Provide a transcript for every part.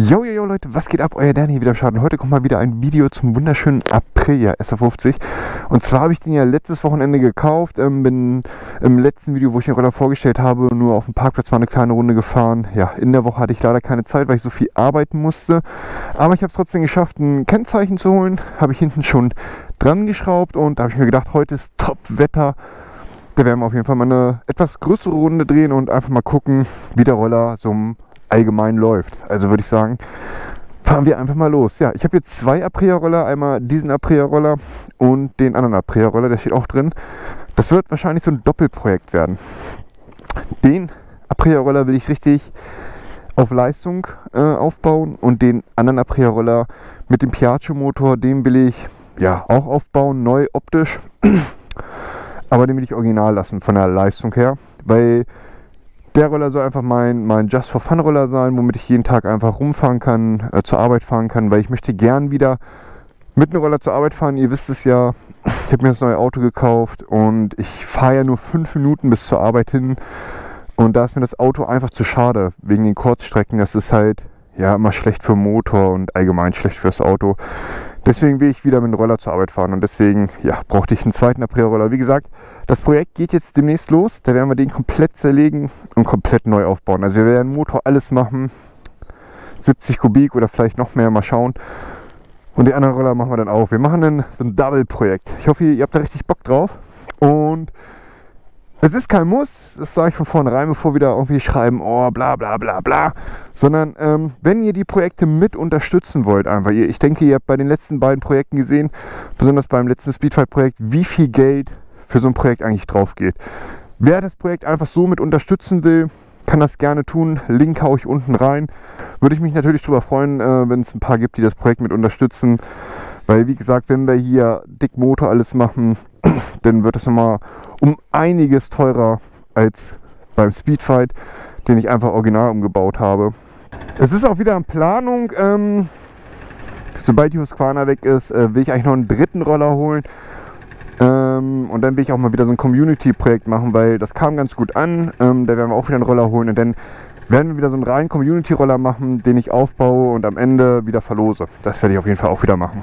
Jojojo Leute, was geht ab? Euer Dan hier wieder Schaden. Heute kommt mal wieder ein Video zum wunderschönen Aprilia SR50. Und zwar habe ich den ja letztes Wochenende gekauft. Bin im letzten Video, wo ich den Roller vorgestellt habe, nur auf dem Parkplatz mal eine kleine Runde gefahren. Ja, in der Woche hatte ich leider keine Zeit, weil ich so viel arbeiten musste. Aber ich habe es trotzdem geschafft, ein Kennzeichen zu holen. Habe ich hinten schon dran geschraubt und da habe ich mir gedacht, heute ist Top-Wetter. Da werden wir auf jeden Fall mal eine etwas größere Runde drehen und einfach mal gucken, wie der Roller so allgemein läuft. Also würde ich sagen, fahren wir einfach mal los. Ja, ich habe jetzt zwei Aprilia-Roller, einmal diesen Aprilia-Roller und den anderen Aprilia-Roller, der steht auch drin. Das wird wahrscheinlich so ein Doppelprojekt werden. Den Aprilia-Roller will ich richtig auf Leistung aufbauen und den anderen Aprilia-Roller mit dem Piaggio-Motor, den will ich ja auch aufbauen, neu optisch, aber den will ich original lassen von der Leistung her, weil der Roller soll einfach mein Just-for-Fun-Roller sein, womit ich jeden Tag einfach rumfahren kann, zur Arbeit fahren kann, weil ich möchte gern wieder mit einem Roller zur Arbeit fahren. Ihr wisst es ja, ich habe mir das neue Auto gekauft und ich fahre ja nur 5 Minuten bis zur Arbeit hin. Und da ist mir das Auto einfach zu schade, wegen den Kurzstrecken. Das ist halt ja immer schlecht für den Motor und allgemein schlecht fürs Auto. Deswegen will ich wieder mit dem Roller zur Arbeit fahren und deswegen ja, brauchte ich einen zweiten Aprilia-Roller. Wie gesagt, das Projekt geht jetzt demnächst los. Da werden wir den komplett zerlegen und komplett neu aufbauen. Also wir werden Motor alles machen, 70 Kubik oder vielleicht noch mehr, mal schauen. Und den anderen Roller machen wir dann auch. Wir machen dann so ein Double-Projekt. Ich hoffe, ihr habt da richtig Bock drauf. Und es ist kein Muss, das sage ich von vornherein, bevor wir da irgendwie schreiben, oh bla bla bla bla, sondern wenn ihr die Projekte mit unterstützen wollt, einfach, ich denke, ihr habt bei den letzten beiden Projekten gesehen, besonders beim letzten Speedfight-Projekt, wie viel Geld für so ein Projekt eigentlich drauf geht. Wer das Projekt einfach so mit unterstützen will, kann das gerne tun, Link haue ich unten rein. Würde ich mich natürlich darüber freuen, wenn es ein paar gibt, die das Projekt mit unterstützen, weil wie gesagt, wenn wir hier dick Motor alles machen, dann wird es nochmal um einiges teurer als beim Speedfight, den ich einfach original umgebaut habe. Es ist auch wieder in Planung. Sobald die Husqvarna weg ist, will ich eigentlich noch einen dritten Roller holen. Und dann will ich auch mal wieder so ein Community-Projekt machen, weil das kam ganz gut an. Da werden wir auch wieder einen Roller holen und dann werden wir wieder so einen reinen Community-Roller machen, den ich aufbaue und am Ende wieder verlose. Das werde ich auf jeden Fall auch wieder machen.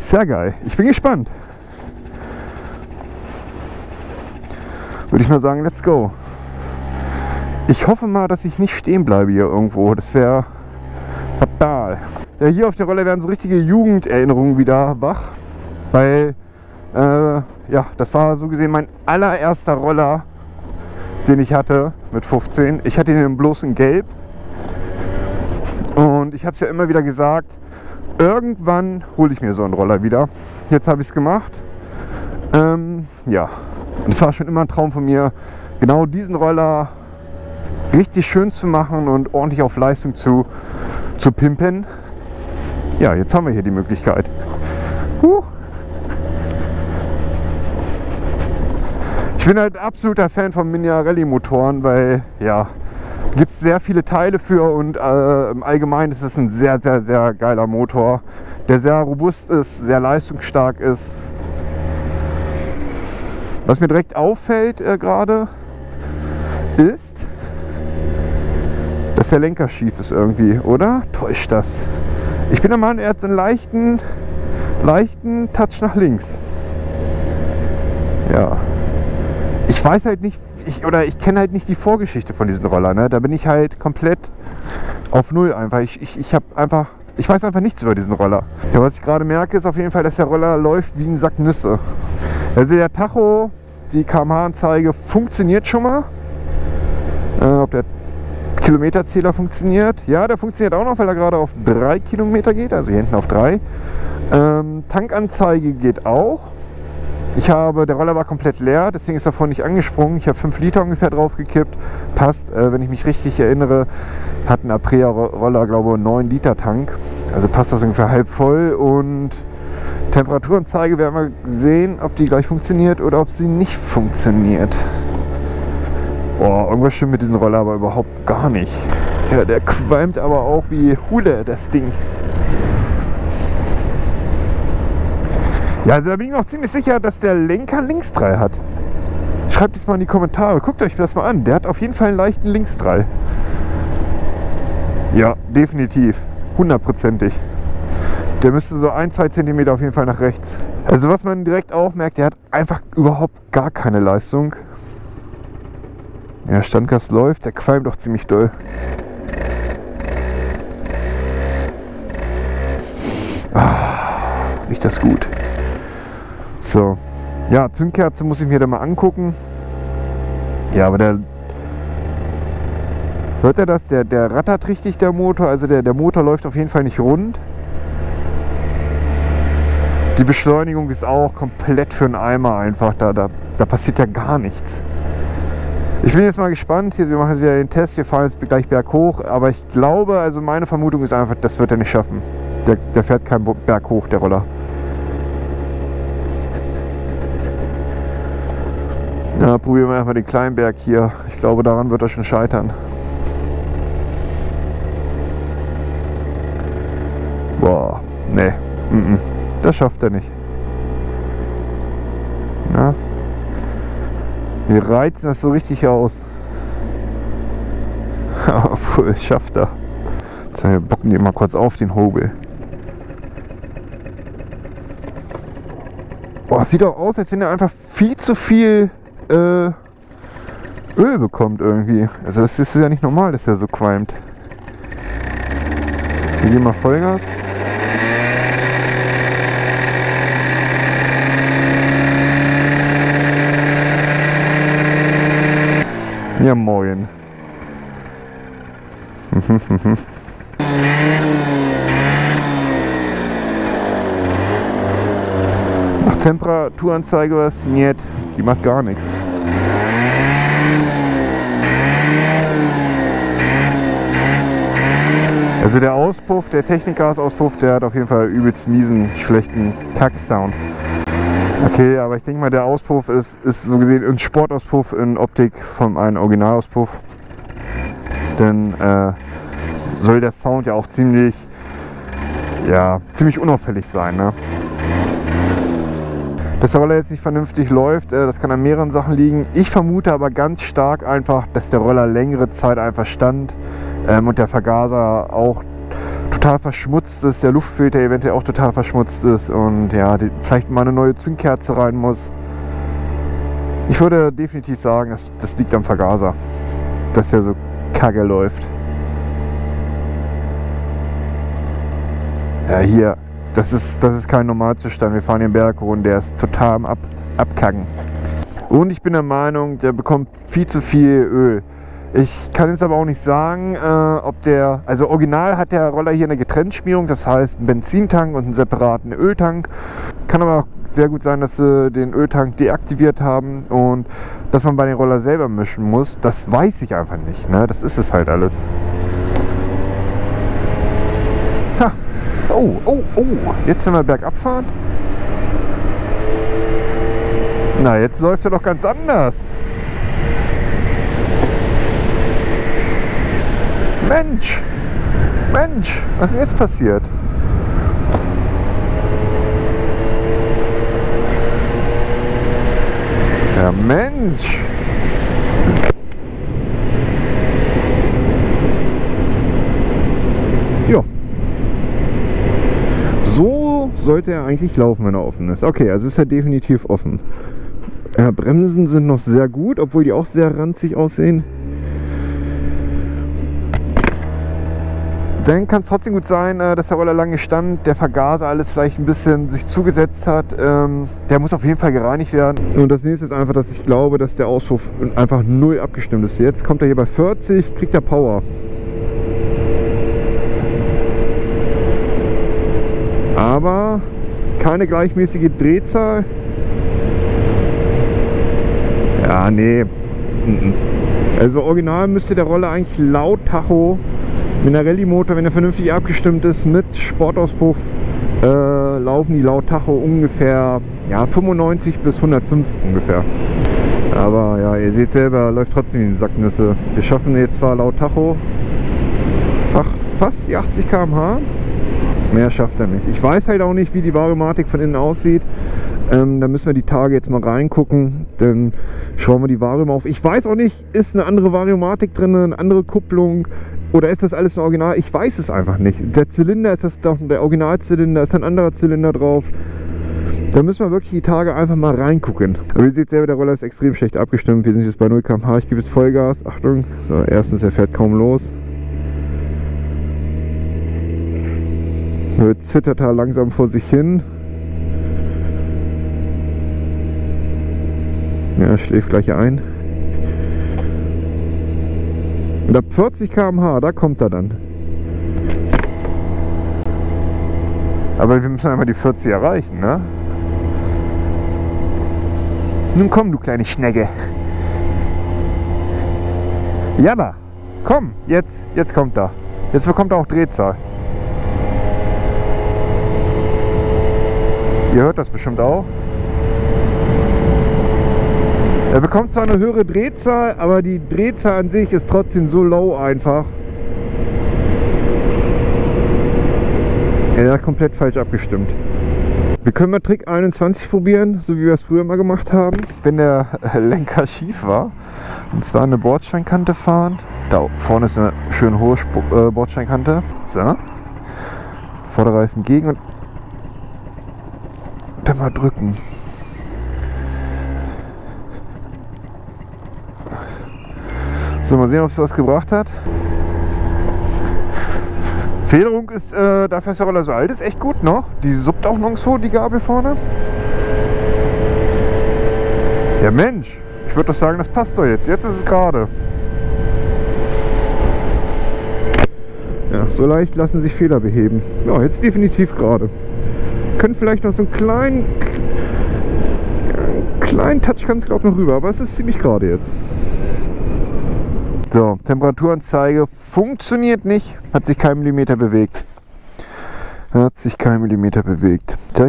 Sehr geil, ich bin gespannt. Würde ich mal sagen, let's go. Ich hoffe mal, dass ich nicht stehen bleibe hier irgendwo. Das wäre fatal. Ja, hier auf der Rolle werden so richtige Jugenderinnerungen wieder wach. Weil, ja, das war so gesehen mein allererster Roller, den ich hatte mit 15. Ich hatte ihn im bloßen Gelb. Und ich habe es ja immer wieder gesagt, irgendwann hole ich mir so einen Roller wieder. Jetzt habe ich es gemacht. Ja, das war schon immer ein Traum von mir, genau diesen Roller richtig schön zu machen und ordentlich auf Leistung zu pimpen. Ja, jetzt haben wir hier die Möglichkeit. Ich bin halt absoluter Fan von Miniarelli-Motoren, weil ja, gibt es sehr viele Teile für und im Allgemeinen ist es ein sehr, sehr, sehr geiler Motor, der sehr robust ist, sehr leistungsstark ist. Was mir direkt auffällt gerade ist, dass der Lenker schief ist irgendwie, oder? Täuscht das? Ich bin der Meinung, er hat einen leichten Touch nach links. Ja. Ich weiß halt nicht, ich kenne halt nicht die Vorgeschichte von diesen Roller, ne? Da bin ich halt komplett auf Null einfach. Ich weiß einfach nichts über diesen Roller. Ja, was ich gerade merke, ist auf jeden Fall, dass der Roller läuft wie ein Sack Nüsse. Also der Tacho, die kmh-Anzeige funktioniert schon mal. Ob der Kilometerzähler funktioniert? Ja, der funktioniert auch noch, weil er gerade auf 3 Kilometer geht, also hier hinten auf 3. Tankanzeige geht auch. Der Roller war komplett leer, deswegen ist er vorhin nicht angesprungen. Ich habe 5 Liter ungefähr drauf gekippt. Passt, wenn ich mich richtig erinnere, hat ein Aprilia-Roller, glaube ich, 9 Liter Tank. Also passt das ungefähr halb voll. Und Temperaturanzeige werden wir sehen, ob die gleich funktioniert oder ob sie nicht funktioniert. Boah, irgendwas stimmt mit diesem Roller aber überhaupt gar nicht. Ja, der qualmt aber auch wie Hule, das Ding. Ja, also da bin ich mir auch ziemlich sicher, dass der Lenker Linksdrall hat. Schreibt es mal in die Kommentare. Guckt euch das mal an. Der hat auf jeden Fall einen leichten Linksdrall. Ja, definitiv. Hundertprozentig. Der müsste so 1–2 cm auf jeden Fall nach rechts. Also was man direkt auch merkt, der hat einfach überhaupt gar keine Leistung. Ja, Standgas läuft, der qualmt doch ziemlich doll. Ah, riecht das gut. So. Ja, Zündkerze muss ich mir da mal angucken. Ja, aber der... Hört ihr das? Der rattert richtig, der Motor. Also der Motor läuft auf jeden Fall nicht rund. Die Beschleunigung ist auch komplett für einen Eimer einfach. Da passiert ja gar nichts. Ich bin jetzt mal gespannt. Hier, wir machen jetzt wieder den Test. Wir fahren jetzt gleich berghoch. Aber ich glaube, also meine Vermutung ist einfach, das wird er nicht schaffen. Der fährt keinen Berg hoch, der Roller. Ja, probieren wir erstmal den kleinen Berg hier. Ich glaube, daran wird er schon scheitern. Boah, nee, das schafft er nicht. Na? Wir reizen das so richtig aus. Obwohl, das schafft er. Jetzt bocken die mal kurz auf den Hobel. Boah, sieht doch aus, als wenn er einfach viel zu viel Öl bekommt irgendwie. Also das ist ja nicht normal, dass er so qualmt. Wir geben mal Vollgas. Ja, moin. Nach Temperaturanzeige was? Niet. Die macht gar nichts. Also der Auspuff, der Technikgas-Auspuff, der hat auf jeden Fall übelst miesen, schlechten Kack-Sound. Okay, aber ich denke mal, der Auspuff ist so gesehen ein Sportauspuff in Optik von einem Originalauspuff. Denn soll der Sound ja auch ziemlich unauffällig sein, ne? Dass der Roller jetzt nicht vernünftig läuft, das kann an mehreren Sachen liegen. Ich vermute aber ganz stark einfach, dass der Roller längere Zeit einfach stand und der Vergaser auch total verschmutzt ist, der Luftfilter eventuell auch total verschmutzt ist und ja, vielleicht mal eine neue Zündkerze rein muss. Ich würde definitiv sagen, das liegt am Vergaser, dass der so kacke läuft. Ja, hier. Das ist kein Normalzustand. Wir fahren den Berg runter, der ist total am Abkacken. Und ich bin der Meinung, der bekommt viel zu viel Öl. Ich kann jetzt aber auch nicht sagen, ob der... Also original hat der Roller hier eine Getrenntschmierung, das heißt einen Benzintank und einen separaten Öltank. Kann aber auch sehr gut sein, dass sie den Öltank deaktiviert haben und dass man bei den Roller selber mischen muss. Das weiß ich einfach nicht, ne? Das ist es halt alles. Ha! Oh, jetzt wenn wir bergab fahren. Na, jetzt läuft er doch ganz anders. Mensch, was ist denn jetzt passiert? Ja, Mensch. Sollte er eigentlich laufen, wenn er offen ist. Okay, also ist er definitiv offen. Ja, Bremsen sind noch sehr gut, obwohl die auch sehr ranzig aussehen. Dann kann es trotzdem gut sein, dass der Roller lange stand, der Vergaser alles vielleicht ein bisschen sich zugesetzt hat. Der muss auf jeden Fall gereinigt werden. Und das nächste ist einfach, dass ich glaube, dass der Auspuff einfach null abgestimmt ist. Jetzt kommt er hier bei 40, kriegt er Power. Aber keine gleichmäßige Drehzahl. Ja, nee. Also original müsste der Roller eigentlich laut Tacho mit einer Rallye-Motor, wenn er vernünftig abgestimmt ist, mit Sportauspuff laufen die laut Tacho ungefähr ja, 95 bis 105 ungefähr. Aber ja, ihr seht selber, läuft trotzdem in die Sacknüsse. Wir schaffen jetzt zwar laut Tacho fast die 80 km/h. Mehr schafft er nicht. Ich weiß halt auch nicht, wie die Variomatik von innen aussieht. Da müssen wir die Tage jetzt mal reingucken, dann schrauben wir die Varium auf. Ich weiß auch nicht, ist eine andere Variomatik drin, eine andere Kupplung oder ist das alles ein Original? Ich weiß es einfach nicht. Der Zylinder, ist das doch der Originalzylinder, ist ein anderer Zylinder drauf? Da müssen wir wirklich die Tage einfach mal reingucken. Aber ihr seht selber, der Roller ist extrem schlecht abgestimmt. Wir sind jetzt bei 0 km/h. Ich gebe jetzt Vollgas. Achtung. So, erstens, er fährt kaum los. Jetzt zittert er langsam vor sich hin. Ja, schläft gleich ein. Und ab 40 km/h, da kommt er dann. Aber wir müssen einmal die 40 erreichen, ne? Nun komm, du kleine Schnecke. Jalla, komm, jetzt kommt er. Jetzt bekommt er auch Drehzahl. Ihr hört das bestimmt auch. Er bekommt zwar eine höhere Drehzahl, aber die Drehzahl an sich ist trotzdem so low einfach. Ja, komplett falsch abgestimmt. Wir können mal Trick 21 probieren, so wie wir es früher mal gemacht haben. Wenn der Lenker schief war, und zwar eine Bordsteinkante fahren. Da vorne ist eine schön hohe Bordsteinkante. So. Vorderreifen gegen und dann mal drücken. So, mal sehen, ob es was gebracht hat. Federung ist, dafür ist der Roller so alt, ist echt gut noch. Die suppt auch nirgendwo, die Gabel vorne. Ja Mensch, ich würde doch sagen, das passt doch jetzt. Jetzt ist es gerade. Ja, so leicht lassen sich Fehler beheben. Ja, jetzt definitiv gerade. Können vielleicht noch so einen kleinen Touch ganz glaub noch rüber, aber es ist ziemlich gerade jetzt. So, Temperaturanzeige funktioniert nicht, hat sich kein Millimeter bewegt. Ja, ich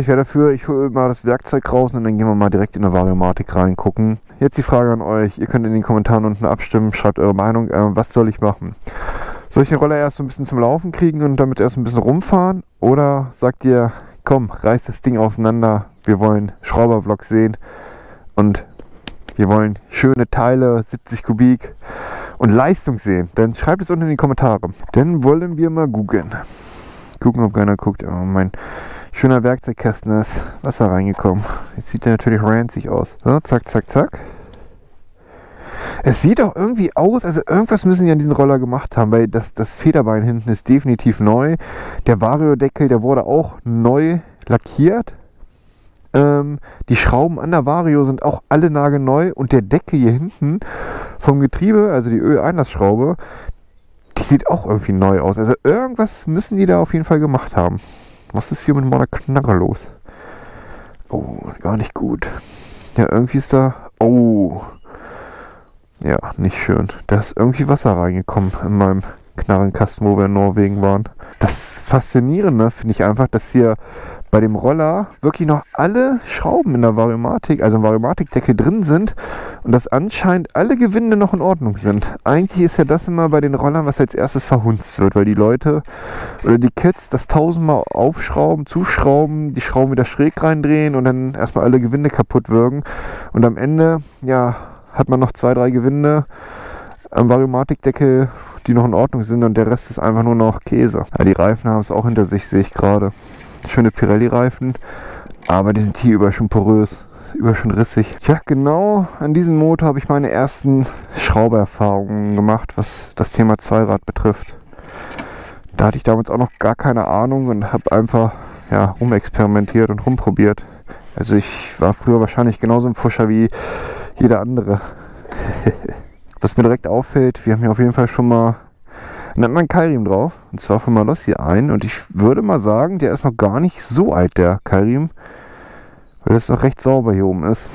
wäre dafür, ich hole mal das Werkzeug raus und dann gehen wir mal direkt in der Variomatik reingucken. Jetzt die Frage an euch, ihr könnt in den Kommentaren unten abstimmen, schreibt eure Meinung, was soll ich machen? Soll ich den Roller erst so ein bisschen zum Laufen kriegen und damit erst ein bisschen rumfahren? Oder sagt ihr, komm, reiß das Ding auseinander, wir wollen Schraubervlog sehen und wir wollen schöne Teile, 70 Kubik. Und Leistung sehen, dann schreibt es unten in die Kommentare. Dann wollen wir mal gucken. Gucken, ob keiner guckt. Oh, mein schöner Werkzeugkasten ist Wasser reingekommen. Jetzt sieht der natürlich ranzig aus. So, zack, zack, zack. Es sieht auch irgendwie aus, also irgendwas müssen die an diesen Roller gemacht haben, weil das Federbein hinten ist definitiv neu. Der Vario-Deckel, der wurde auch neu lackiert. Die Schrauben an der Vario sind auch alle nagelneu und der Deckel hier hinten vom Getriebe, also die Öleinlassschraube, die sieht auch irgendwie neu aus. Also irgendwas müssen die da auf jeden Fall gemacht haben. Was ist hier mit meiner Knarre los? Oh, gar nicht gut. Ja, irgendwie ist da... Oh. Ja, nicht schön. Da ist irgendwie Wasser reingekommen in meinem Knarrenkasten, wo wir in Norwegen waren. Das Faszinierende finde ich einfach, dass hier bei dem Roller wirklich noch alle Schrauben in der Variomatik, also im Variomatikdeckel drin sind und dass anscheinend alle Gewinde noch in Ordnung sind. Eigentlich ist ja das immer bei den Rollern, was als erstes verhunzt wird, weil die Leute oder die Kids das tausendmal aufschrauben, zuschrauben, die Schrauben wieder schräg reindrehen und dann erstmal alle Gewinde kaputt wirken. Und am Ende, ja, hat man noch 2, 3 Gewinde am Variomatikdeckel, die noch in Ordnung sind und der Rest ist einfach nur noch Käse. Ja, die Reifen haben es auch hinter sich, sehe ich gerade. Schöne Pirelli-Reifen, aber die sind hier über schon porös, über schon rissig. Tja, genau an diesem Motor habe ich meine ersten Schraubererfahrungen gemacht, was das Thema Zweirad betrifft. Da hatte ich damals auch noch gar keine Ahnung und habe einfach ja, rumexperimentiert und rumprobiert. Also ich war früher wahrscheinlich genauso ein Pfuscher wie jeder andere. Was mir direkt auffällt, wir haben hier auf jeden Fall schon mal einen anderen Keilriemen drauf, und zwar von Malossi ein, und ich würde mal sagen, der ist noch gar nicht so alt, der Keilriemen, weil das noch recht sauber hier oben ist.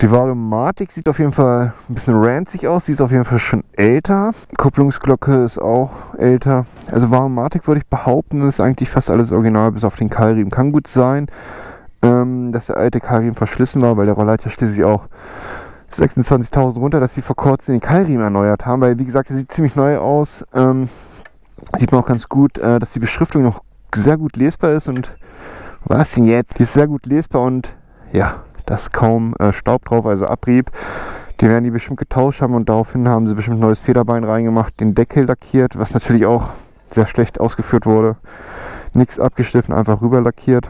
Die Variomatik sieht auf jeden Fall ein bisschen ranzig aus, sie ist auf jeden Fall schon älter, Kupplungsglocke ist auch älter, also Variomatik würde ich behaupten, ist eigentlich fast alles original, bis auf den Keilriemen. Kann gut sein, dass der alte Keilriemen verschlissen war, weil der Roller hat ja schließlich auch 26.000 runter, dass sie vor kurzem den Keilriemen erneuert haben, weil wie gesagt, der sieht ziemlich neu aus. Sieht man auch ganz gut, dass die Beschriftung noch sehr gut lesbar ist und Was denn jetzt? Die ist sehr gut lesbar und ja, da ist kaum Staub drauf, also Abrieb. Die werden die bestimmt getauscht haben und daraufhin haben sie bestimmt ein neues Federbein reingemacht, den Deckel lackiert, was natürlich auch sehr schlecht ausgeführt wurde. Nichts abgeschliffen, einfach rüber lackiert.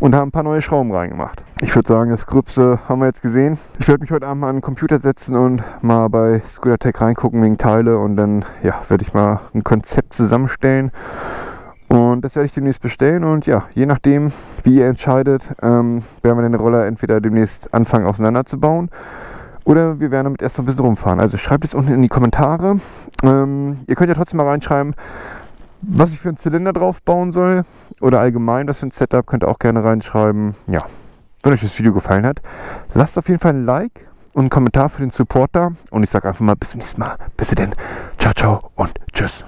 Und haben ein paar neue Schrauben reingemacht. Ich würde sagen, das Gröbste haben wir jetzt gesehen. Ich werde mich heute Abend mal an den Computer setzen und mal bei Scooter Tech reingucken wegen Teile. Und dann ja, werde ich mal ein Konzept zusammenstellen. Und das werde ich demnächst bestellen. Und ja, je nachdem, wie ihr entscheidet, werden wir den Roller entweder demnächst anfangen auseinanderzubauen. Oder wir werden damit erst noch ein bisschen rumfahren. Also schreibt es unten in die Kommentare. Ihr könnt ja trotzdem mal reinschreiben, was ich für einen Zylinder drauf bauen soll oder allgemein was für ein Setup, könnt ihr auch gerne reinschreiben. Ja, wenn euch das Video gefallen hat, lasst auf jeden Fall ein Like und einen Kommentar für den Support da. Und ich sage einfach mal bis zum nächsten Mal. Bis denn. Ciao, ciao und tschüss.